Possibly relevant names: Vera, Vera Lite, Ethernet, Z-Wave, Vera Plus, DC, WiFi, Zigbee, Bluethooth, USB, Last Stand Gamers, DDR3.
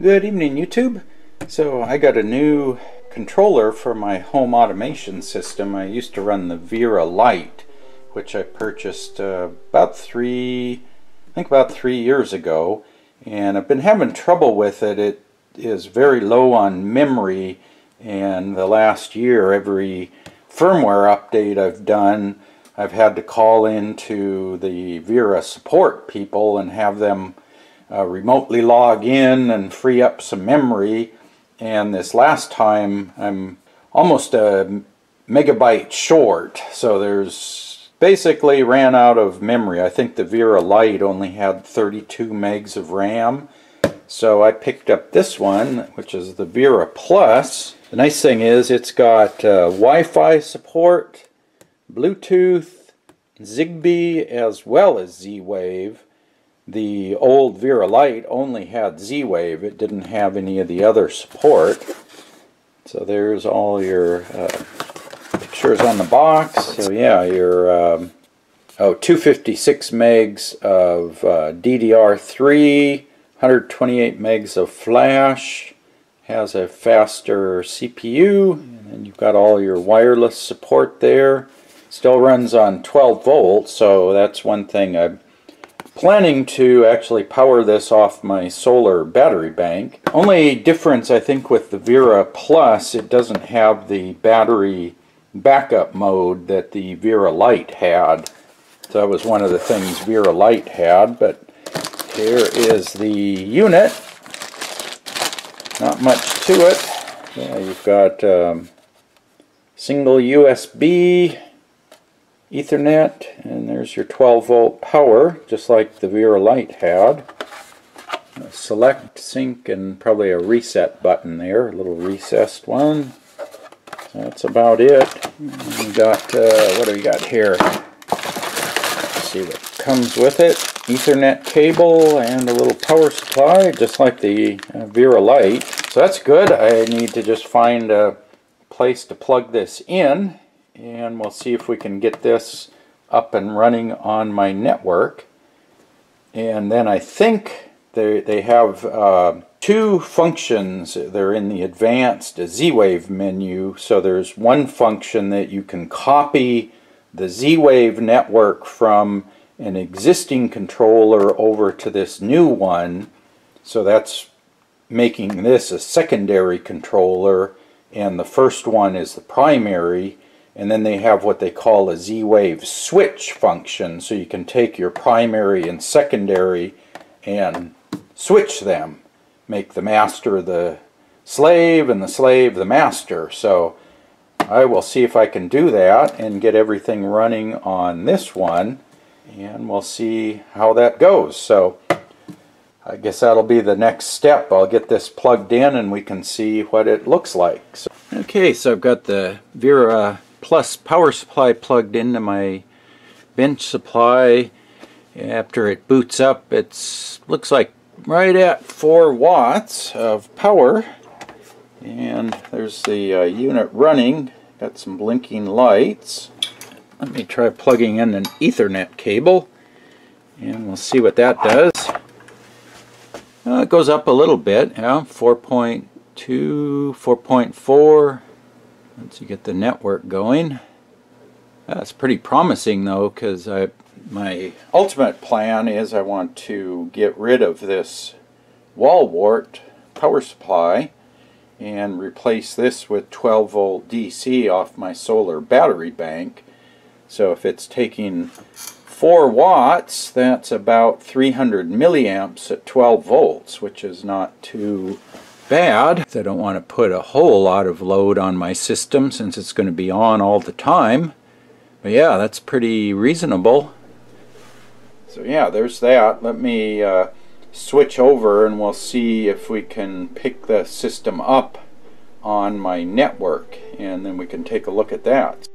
Good evening, YouTube. So I got a new controller for my home automation system. I used to run the Vera Lite, which I purchased about three years ago, and I've been having trouble with it. It is very low on memory, and the last year, every firmware update I've done, I've had to call into the Vera support people and have them remotely log in and free up some memory. And this last time I'm almost a megabyte short, so there's basically ran out of memory. I think the Vera Lite only had 32 megs of RAM, so I picked up this one, which is the Vera Plus. The nice thing is it's got Wi-Fi support, Bluetooth, Zigbee, as well as Z-Wave. The old Vera Lite only had Z-Wave. It didn't have any of the other support. So there's all your pictures on the box. So yeah, your 256 megs of DDR3, 128 megs of flash, has a faster CPU, and then you've got all your wireless support there. Still runs on 12 volts, so that's one thing. I'm planning to actually power this off my solar battery bank. Only difference, I think, with the Vera Plus, it doesn't have the battery backup mode that the Vera Lite had. So that was one of the things Vera Lite had. But here is the unit. Not much to it. Yeah, you've got single USB, Ethernet, and there's your 12 volt power, just like the Vera Lite had. Select, sync, and probably a reset button there, a little recessed one. That's about it. We got what do we got here? Let's see what comes with it. Ethernet cable and a little power supply, just like the Vera Lite. So that's good. I need to just find a place to plug this in, and we'll see if we can get this up and running on my network. And then I think they have two functions. They're in the advanced Z-Wave menu. So there's one function that you can copy the Z-Wave network from an existing controller over to this new one. So that's making this a secondary controller, and the first one is the primary. And then they have what they call a Z-Wave switch function, so you can take your primary and secondary and switch them, make the master the slave and the slave the master. So I will see if I can do that and get everything running on this one, and we'll see how that goes. So I guess that'll be the next step. I'll get this plugged in and we can see what it looks like. So, okay, so I've got the Vera Plus power supply plugged into my bench supply. After it boots up, it looks like right at 4 watts of power, and there's the unit running. Got some blinking lights. Let me try plugging in an Ethernet cable and we'll see what that does. It goes up a little bit, yeah, 4.2, 4.4. Once you get the network going, that's pretty promising though, because my ultimate plan is I want to get rid of this wall wart power supply and replace this with 12 volt DC off my solar battery bank. So if it's taking 4 watts, that's about 300 milliamps at 12 volts, which is not too bad. I don't want to put a whole lot of load on my system since it's going to be on all the time. But yeah, that's pretty reasonable. So yeah, there's that. Let me switch over and we'll see if we can pick the system up on my network, and then we can take a look at that.